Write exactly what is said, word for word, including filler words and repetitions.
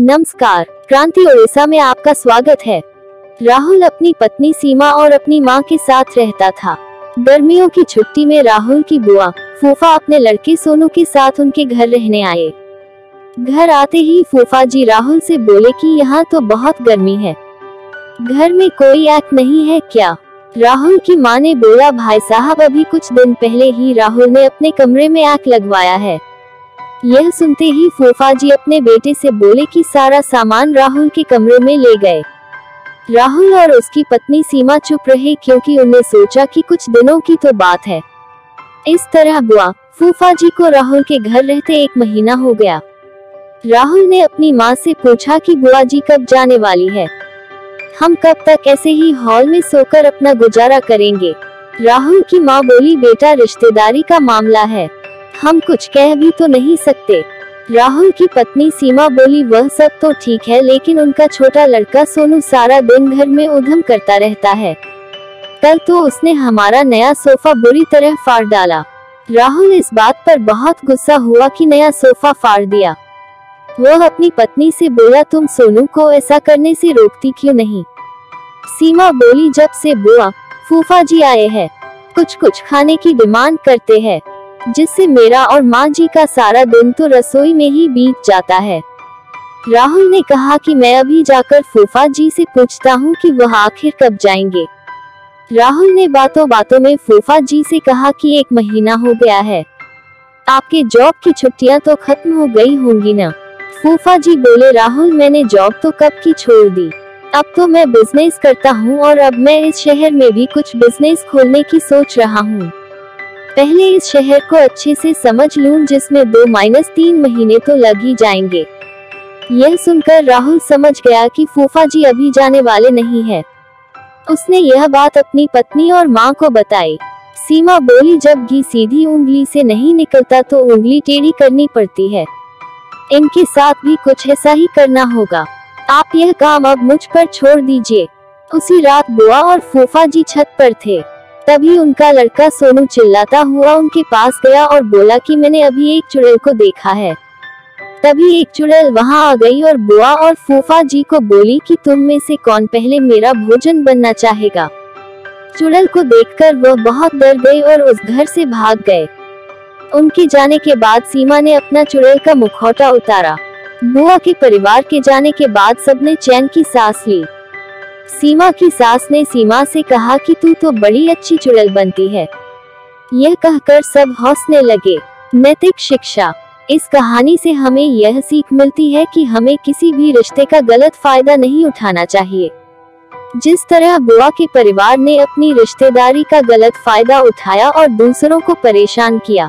नमस्कार, क्रांति ओडिशा में आपका स्वागत है। राहुल अपनी पत्नी सीमा और अपनी माँ के साथ रहता था। गर्मियों की छुट्टी में राहुल की बुआ फूफा अपने लड़के सोनू के साथ उनके घर रहने आए। घर आते ही फूफा जी राहुल से बोले कि यहाँ तो बहुत गर्मी है, घर में कोई एक्ट नहीं है क्या? राहुल की माँ ने बोला, भाई साहब अभी कुछ दिन पहले ही राहुल ने अपने कमरे में आग लगवाया है। यह सुनते ही फूफा जी अपने बेटे से बोले कि सारा सामान राहुल के कमरे में ले गए। राहुल और उसकी पत्नी सीमा चुप रहे क्योंकि उन्हें सोचा कि कुछ दिनों की तो बात है। इस तरह बुआ फूफा जी को राहुल के घर रहते एक महीना हो गया। राहुल ने अपनी माँ से पूछा कि बुआ जी कब जाने वाली है, हम कब तक ऐसे ही हॉल में सोकर अपना गुजारा करेंगे? राहुल की माँ बोली, बेटा रिश्तेदारी का मामला है, हम कुछ कह भी तो नहीं सकते। राहुल की पत्नी सीमा बोली, वह सब तो ठीक है, लेकिन उनका छोटा लड़का सोनू सारा दिन घर में उधम करता रहता है, कल तो उसने हमारा नया सोफा बुरी तरह फाड़ डाला। राहुल इस बात पर बहुत गुस्सा हुआ कि नया सोफा फाड़ दिया। वह अपनी पत्नी से बोला, तुम सोनू को ऐसा करने से रोकती क्यों नहीं? सीमा बोली, जब से बुआ फूफा जी आए हैं कुछ कुछ खाने की डिमांड करते हैं, जिससे मेरा और माँ जी का सारा दिन तो रसोई में ही बीत जाता है। राहुल ने कहा कि मैं अभी जाकर फूफा जी से पूछता हूँ कि वह आखिर कब जाएंगे। राहुल ने बातों बातों में फूफा जी से कहा कि एक महीना हो गया है, आपके जॉब की छुट्टियाँ तो खत्म हो गई होंगी ना? फूफा जी बोले, राहुल मैंने जॉब तो कब की छोड़ दी, अब तो मैं बिजनेस करता हूँ और अब मैं इस शहर में भी कुछ बिजनेस खोलने की सोच रहा हूँ। पहले इस शहर को अच्छे से समझ लूं, जिसमें दो माइनस तीन महीने तो लग ही जाएंगे। यह सुनकर राहुल समझ गया कि फूफा जी अभी जाने वाले नहीं हैं। उसने यह बात अपनी पत्नी और माँ को बताई। सीमा बोली, जब घी सीधी उंगली से नहीं निकलता तो उंगली टेढ़ी करनी पड़ती है, इनके साथ भी कुछ ऐसा ही करना होगा, आप यह काम अब मुझ पर छोड़ दीजिए। उसी रात बुआ और फूफा जी छत पर थे, तभी उनका लड़का सोनू चिल्लाता हुआ उनके पास गया और बोला कि मैंने अभी एक चुड़ैल को देखा है। तभी एक चुड़ैल वहां आ गई और बुआ और फूफा जी को बोली कि तुम में से कौन पहले मेरा भोजन बनना चाहेगा? चुड़ैल को देखकर वह बहुत डर गई और उस घर से भाग गए। उनके जाने के बाद सीमा ने अपना चुड़ैल का मुखौटा उतारा। बुआ के परिवार के जाने के बाद सबने चैन की सांस ली। सीमा की सास ने सीमा से कहा कि तू तो बड़ी अच्छी चुड़ैल बनती है। यह कहकर सब हंसने लगे। नैतिक शिक्षा। इस कहानी से हमें यह सीख मिलती है कि हमें किसी भी रिश्ते का गलत फायदा नहीं उठाना चाहिए। जिस तरह बुआ के परिवार ने अपनी रिश्तेदारी का गलत फायदा उठाया और दूसरों को परेशान किया।